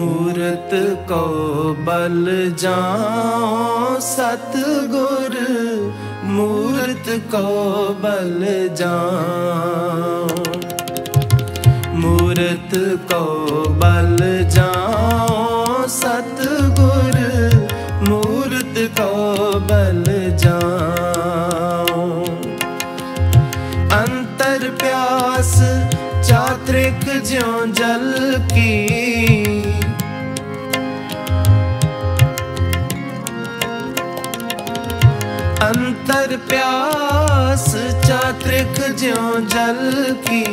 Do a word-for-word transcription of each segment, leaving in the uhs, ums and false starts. मूरत को बल जाओ, सतगुर मूरत को बल जाओ। मूरत को बल जाओ, सतगुर मूरत को बल जाओ। अंतर प्यास चात्रिक ज्यों जल की, अंतर प्यास चात्रिक ज्यों जल की,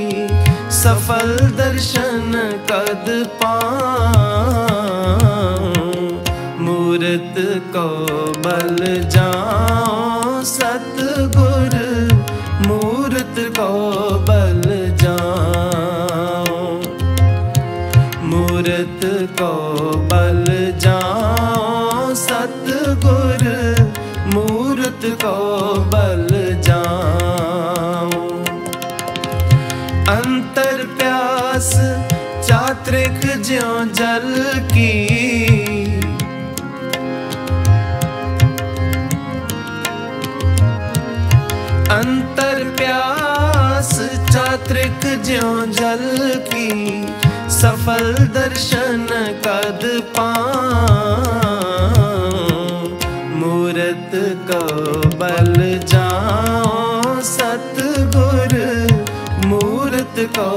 सफल दर्शन कद पाऊं। मूरत को बल जाओ, सतगुर मूरत को बल जाओ। मूरत को बल जाओ, सतगुर मूरत को बल जाओ। अंतर प्यास चात्रिक ज्यों जल की, अंतर प्यास चात्रिक ज्यों जल की, सफल दर्शन कद पाऊं। मूरत को बल जाओ, सतगुर मूरत को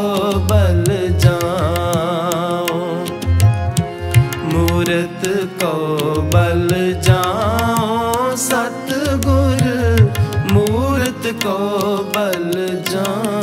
बल जाओ। मूरत को बल जाओ, सतगुर मूरत को बल जाओ।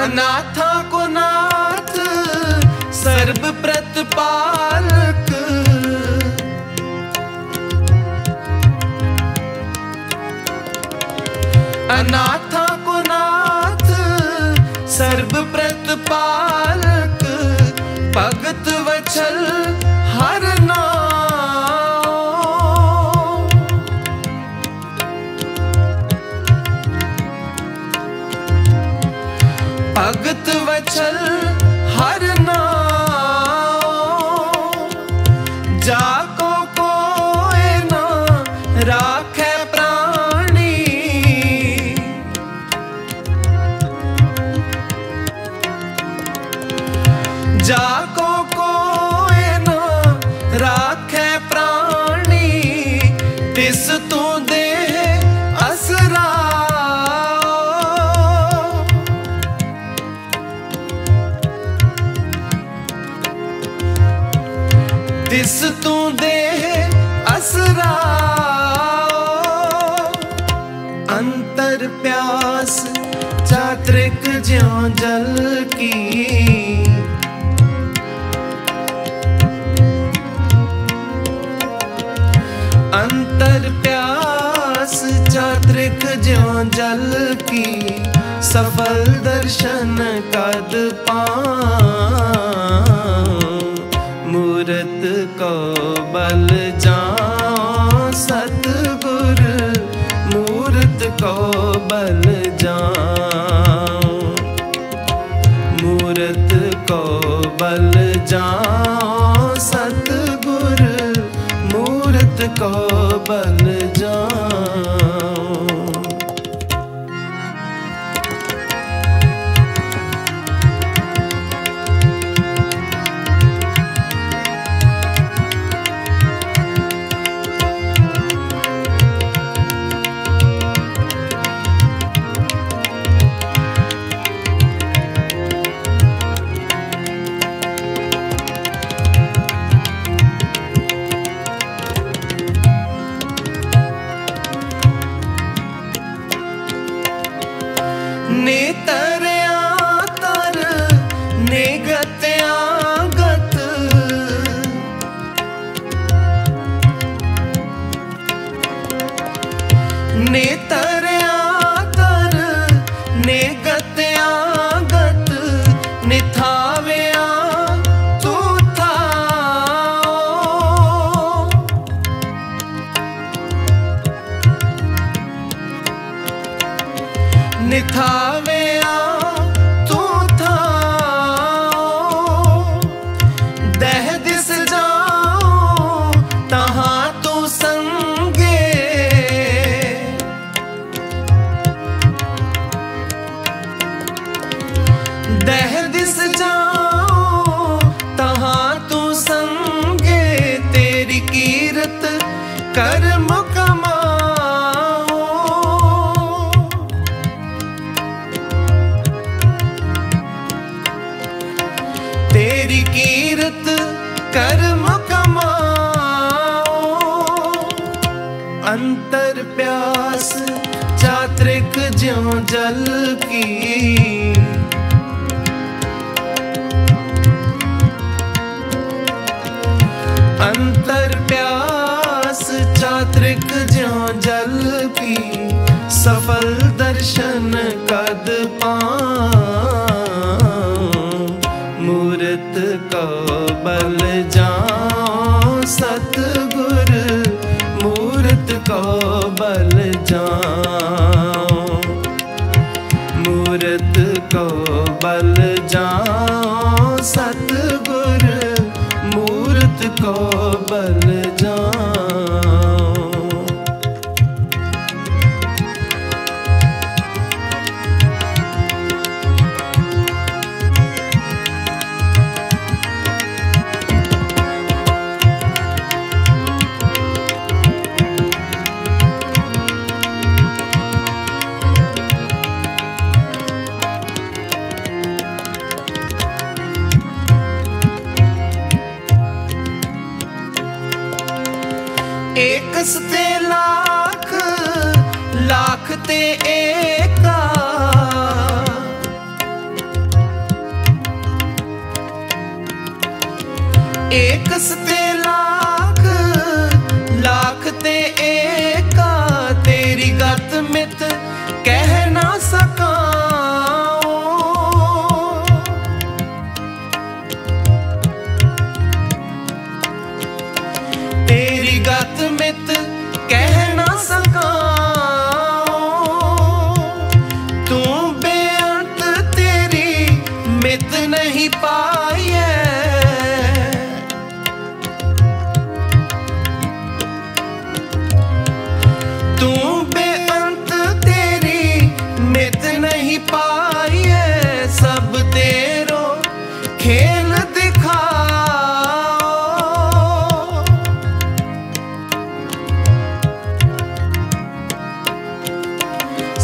अनाथा को नाथ सर्व प्रतिपालक, अनाथा को नाथ सर्व प्रतिपालक, भगत वचल हर भगत वचल हर नाओ। जाको कोय ना राखे प्राणी, जाको कोय ना राखे प्राणी, तिस तू दे असरा। तिस तू दे असरा। अंतर प्यास चात्रिक ज्यों जल की, अंतर प्यास चात्रिक ज्यों जल की, सफल दर्शन कद पाऊं। मूरत को बल जाओ, सतगुर मूरत को बल जाओ। मूरत को बल जाओ, सतगुर मूरत को बल जाओ। दह दिस जाओ तहां तू संगे तेरी कीरत कर्म कमाओ। तेरी कीरत कर्म कमाओ। अंतर प्यास चात्रिक ज्यों जल की अंतर प्यास चात्रिक ज्यों जल की सफल दर्शन कद पाऊं मूरत को बल जाऊं। सतगुर मूरत को बल जाऊं मूरत को बल जाऊं। सतगुर मूरत को बल जाओ। एक ते लाख लाख ते एका एक ते लाख लाख ते एका तेरी गत मित कह ना सका। तेरी गत मित कह ना सका। तू बेअंत तेरी मित नहीं पाई है। तू बेअंत तेरी मित नहीं पाई है। सब तेरो खेल दिखा।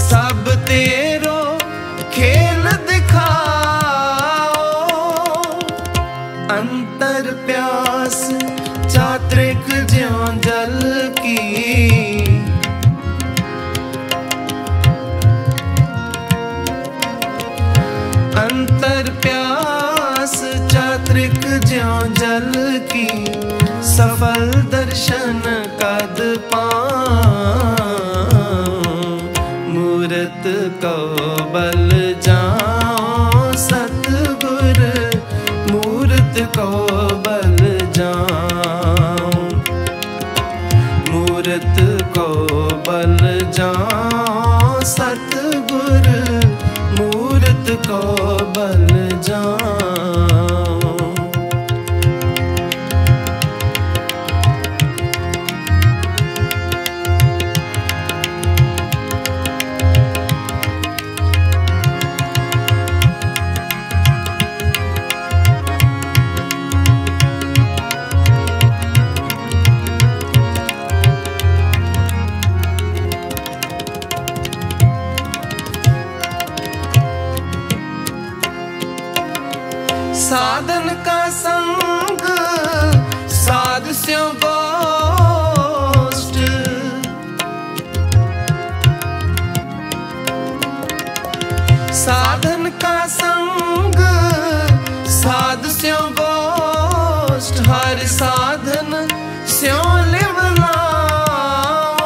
सब तेरो खेल दिखाओ। अंतर प्यास चात्रिक ज्यों जल की अंतर प्यास चात्रिक ज्यों जल की सफल दर्शन कद पाऊं मूरत को बल जाओ। सतगुर मूरत को बल जाओ मूरत को बल जाओ। सतगुर मूरत को बल जाओ। साधन का संग साध स्यो गोष्ठ साधन का संग साध स्यो गोष्ठ हर साधन स्यो लिव लाओ।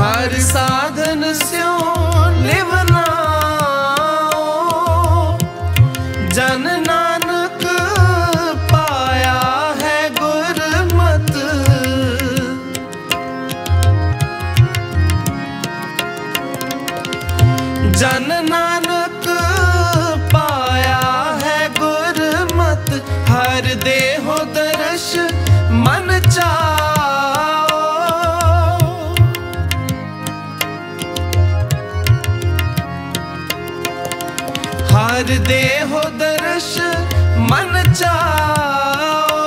हर साधन स्यों लिव लाओ। जन नानक पाया है गुरमत जन नानक पाया है गुरमत। हर देहो दर्श मन चाओ। पर दे हो दर्श मन चाओ,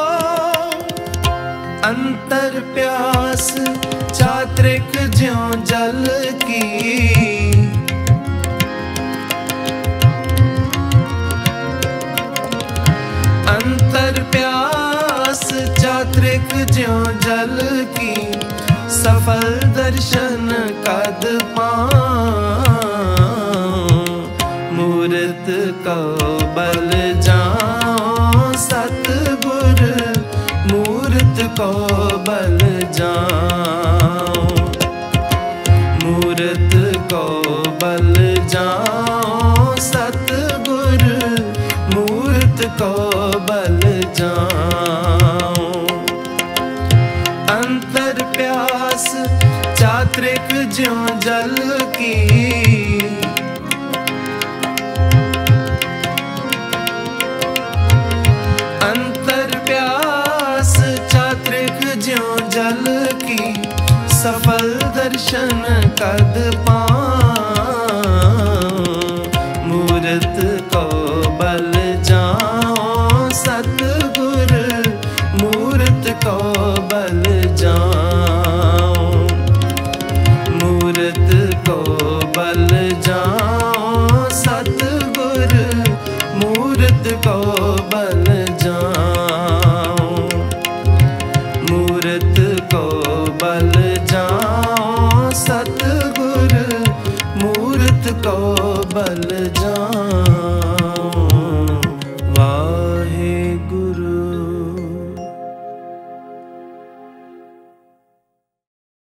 अंतर प्यास चात्रिक ज्यों जल की। अंतर प्यास चात्रिक ज्यों जल की, सफल दर्शन कद पाऊं, मूरत को बल जाऊं, सतगुर मूरत को बल जाऊं, मूरत को बल जाऊं, सतगुर मूरत को बल जाऊं। अंतर प्यास चात्रिक ज्यों जल की, अंतर प्यास चात्रिक ज्यों जल की, सफल दर्शन कद पाऊं, मूरत को बल जाऊं, सतगुर मूरत को बल जाऊं, मूरत को बल जाऊं, सतगुर मूरत को बल जाऊं, मूरत को बल जाऊं, सतगुर मूरत को बल जाऊं।